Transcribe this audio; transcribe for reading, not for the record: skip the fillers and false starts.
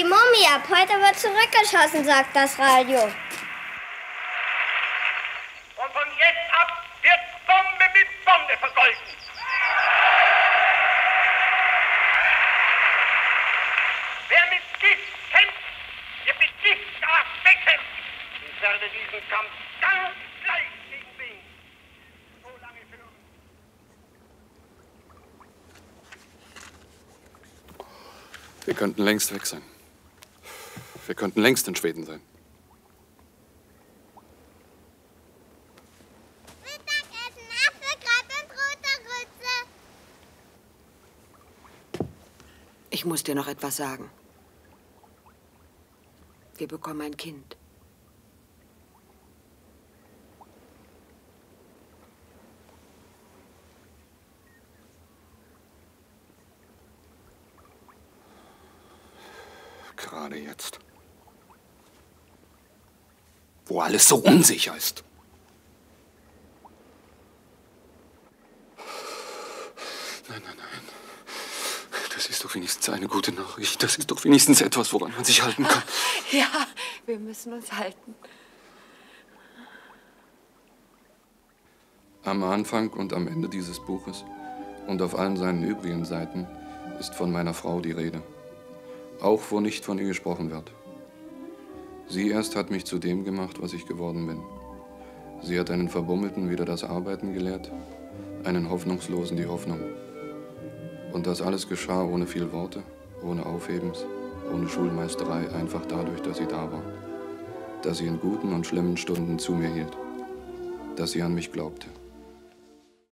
die Mumie ab. Heute wird zurückgeschossen, sagt das Radio. Und von jetzt ab wird Bombe mit Bombe vergolten. Wer mit Gift kämpft, wird mit Giftgas bekämpft. Ich werde diesen Kampf ganz gleich gegen wen. So lange führen. Wir könnten längst weg sein. Wir könnten längst in Schweden sein. Ich muss dir noch etwas sagen. Wir bekommen ein Kind. Gerade jetzt. Wo alles so unsicher ist. Wenigstens eine gute Nachricht. Das ist doch wenigstens etwas, woran man sich halten kann. Ja, wir müssen uns halten. Am Anfang und am Ende dieses Buches und auf allen seinen übrigen Seiten ist von meiner Frau die Rede. Auch wo nicht von ihr gesprochen wird. Sie erst hat mich zu dem gemacht, was ich geworden bin. Sie hat einen Verbummelten wieder das Arbeiten gelehrt, einen Hoffnungslosen die Hoffnung. Und das alles geschah ohne viel Worte, ohne Aufhebens, ohne Schulmeisterei, einfach dadurch, dass sie da war. Dass sie in guten und schlimmen Stunden zu mir hielt. Dass sie an mich glaubte.